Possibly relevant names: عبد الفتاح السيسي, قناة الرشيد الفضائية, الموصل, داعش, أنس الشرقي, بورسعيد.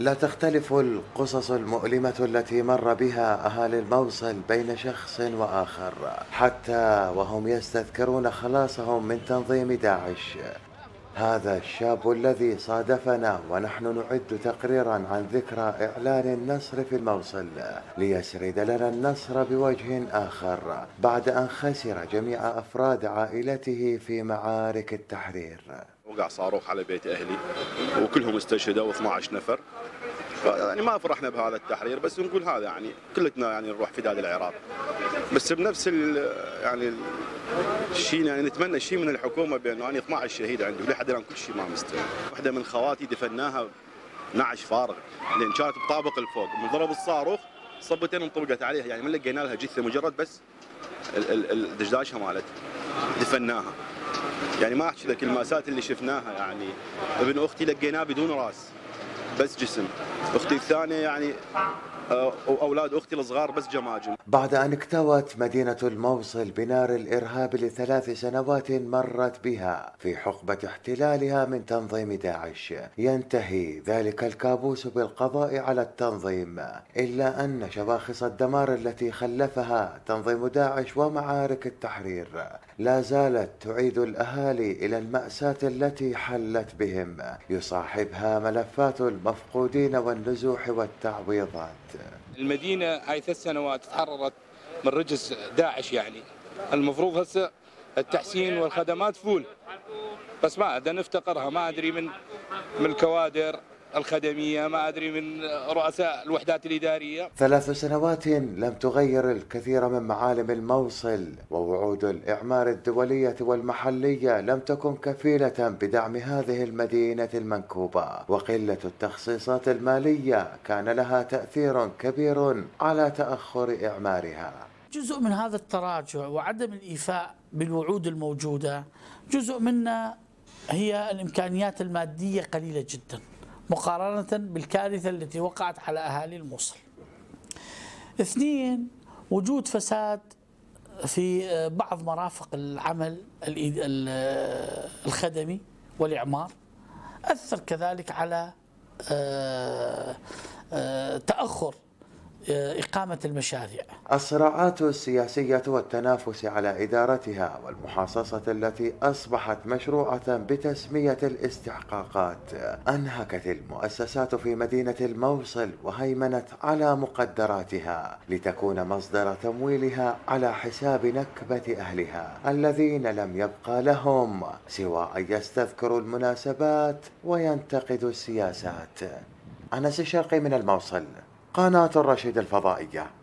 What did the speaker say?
لا تختلف القصص المؤلمة التي مر بها أهالي الموصل بين شخص وآخر، حتى وهم يستذكرون خلاصهم من تنظيم داعش. هذا الشاب الذي صادفنا ونحن نعد تقريرا عن ذكرى إعلان النصر في الموصل ليسرد لنا النصر بوجه آخر بعد أن خسر جميع أفراد عائلته في معارك التحرير. وقع صاروخ على بيت أهلي وكلهم استشهدوا 12 نفر، يعني ما فرحنا بهذا التحرير، بس نقول هذا يعني كلتنا يعني نروح في داد العراق، بس بنفس يعني الشيء يعني نتمنى شيء من الحكومه بانه انا 12 شهيد عندي ولحد الان كل شيء ما مستوي. واحده من خواتي دفناها نعش فارغ لان كانت بطابق الفوق، من ضرب الصاروخ صبتين انطبقت عليها، يعني ما لقينا لها جثه، مجرد بس الدشداشه مالت دفناها. يعني ما احكي لك الماسات اللي شفناها، يعني ابن اختي لقيناه بدون راس بس جسم، اختي الثانيه يعني وأولاد أختي الصغار بس جماجم. بعد أن اكتوت مدينة الموصل بنار الإرهاب ل3 سنوات مرت بها في حقبة احتلالها من تنظيم داعش، ينتهي ذلك الكابوس بالقضاء على التنظيم، إلا أن شواخص الدمار التي خلفها تنظيم داعش ومعارك التحرير لا زالت تعيد الأهالي إلى المأساة التي حلت بهم، يصاحبها ملفات المفقودين والنزوح والتعويضات. المدينة هاي 3 سنوات تحررت من رجس داعش، يعني المفروض هسه التحسين والخدمات فول، بس ما أدري نفتقرها، ما أدري من الكوادر الخدمية، ما أدري من رؤساء الوحدات الإدارية. 3 سنوات لم تغير الكثير من معالم الموصل، ووعود الإعمار الدولية والمحلية لم تكن كفيلة بدعم هذه المدينة المنكوبة، وقلة التخصيصات المالية كان لها تأثير كبير على تأخر إعمارها. جزء من هذا التراجع وعدم الإيفاء بالوعود الموجودة جزء منه هي الإمكانيات المادية قليلة جداً مقارنة بالكارثة التي وقعت على أهالي الموصل. 2، وجود فساد في بعض مرافق العمل الخدمي والإعمار أثر كذلك على تأخر إقامة المشاريع. الصراعات السياسية والتنافس على إدارتها والمحاصصة التي أصبحت مشروعة بتسمية الاستحقاقات أنهكت المؤسسات في مدينة الموصل وهيمنت على مقدراتها لتكون مصدر تمويلها على حساب نكبة أهلها الذين لم يبقى لهم سوى أن يستذكروا المناسبات وينتقدوا السياسات. أنس الشرقي من الموصل، قناة الرشيد الفضائية.